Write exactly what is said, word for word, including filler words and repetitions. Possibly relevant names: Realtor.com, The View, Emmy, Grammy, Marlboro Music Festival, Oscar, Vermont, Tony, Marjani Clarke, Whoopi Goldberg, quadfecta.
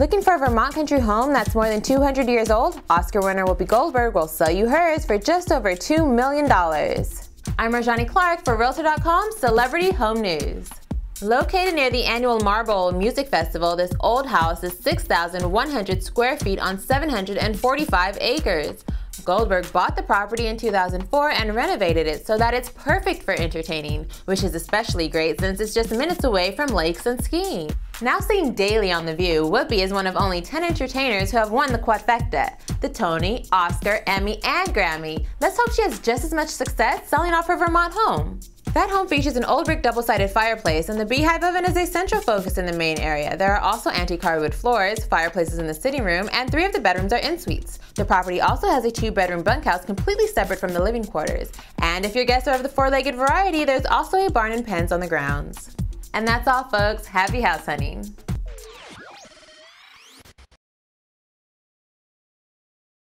Looking for a Vermont country home that's more than two hundred years old? Oscar winner Whoopi Goldberg will sell you hers for just over two million dollars. I'm Marjani Clarke for Realtor dot com Celebrity Home News. Located near the annual Marlboro Music Festival, this old house is six thousand one hundred square feet on seven hundred forty-five acres. Goldberg bought the property in two thousand four and renovated it so that it's perfect for entertaining, which is especially great since it's just minutes away from lakes and skiing. Now seen daily on The View, Whoopi is one of only ten entertainers who have won the quadfecta, the Tony, Oscar, Emmy, and Grammy. Let's hope she has just as much success selling off her Vermont home. That home features an old brick double-sided fireplace, and the beehive oven is a central focus in the main area. There are also antique hardwood floors, fireplaces in the sitting room, and three of the bedrooms are en suites. The property also has a two-bedroom bunkhouse completely separate from the living quarters. And if your guests are of the four-legged variety, there's also a barn and pens on the grounds. And that's all, folks. Happy house hunting.